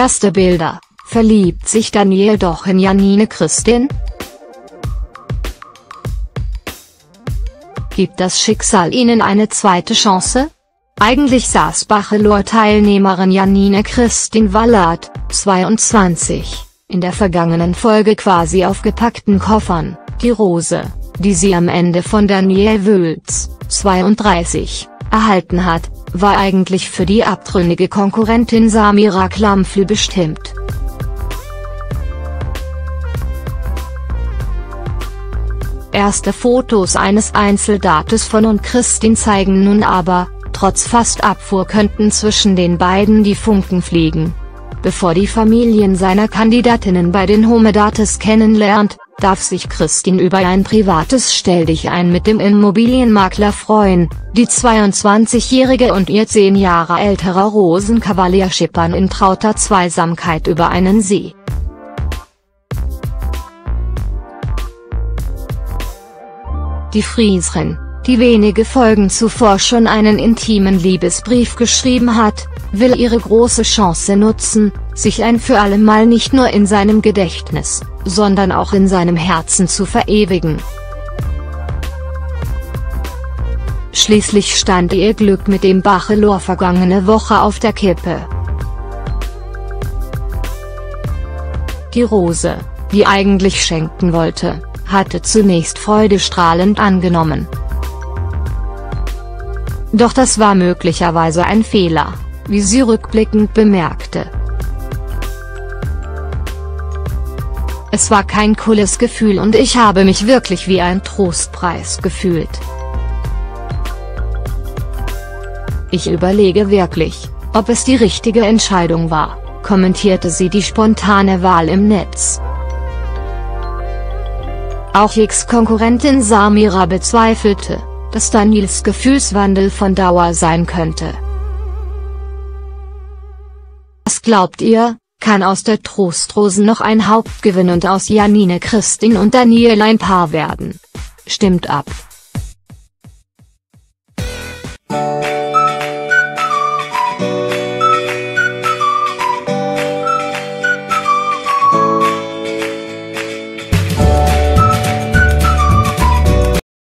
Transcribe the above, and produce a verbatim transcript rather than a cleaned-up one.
Erste Bilder: Verliebt sich Daniel doch in Janine Christin? Gibt das Schicksal ihnen eine zweite Chance? Eigentlich saß Bachelor-Teilnehmerin Janine Christin Wallat, zweiundzwanzig, in der vergangenen Folge quasi auf gepackten Koffern, die Rose, die sie am Ende von Daniel Völz, zweiunddreißig, erhalten hat, war eigentlich für die abtrünnige Konkurrentin Samira Klampfl bestimmt. Erste Fotos eines Einzeldates von und Christin zeigen nun aber, trotz fast Abfuhr könnten zwischen den beiden die Funken fliegen. Bevor die Familien seiner Kandidatinnen bei den Homedates kennenlernt, darf sich Christin über ein privates Stelldichein mit dem Immobilienmakler freuen. Die zweiundzwanzigjährige und ihr zehn Jahre älterer Rosenkavalier schippern in trauter Zweisamkeit über einen See. Die Frieserin, die wenige Folgen zuvor schon einen intimen Liebesbrief geschrieben hat, will ihre große Chance nutzen, sich ein für allemal nicht nur in seinem Gedächtnis, sondern auch in seinem Herzen zu verewigen. Schließlich stand ihr Glück mit dem Bachelor vergangene Woche auf der Kippe. Die Rose, die eigentlich schenken wollte, hatte zunächst freudestrahlend angenommen. Doch das war möglicherweise ein Fehler, wie sie rückblickend bemerkte. Es war kein cooles Gefühl und ich habe mich wirklich wie ein Trostpreis gefühlt. Ich überlege wirklich, ob es die richtige Entscheidung war, kommentierte sie die spontane Wahl im Netz. Auch Ex-Konkurrentin Samira bezweifelte, dass Daniels Gefühlswandel von Dauer sein könnte. Was glaubt ihr, kann aus der Trostrosen noch ein Hauptgewinn und aus Janine Christin und Daniel ein Paar werden? Stimmt ab!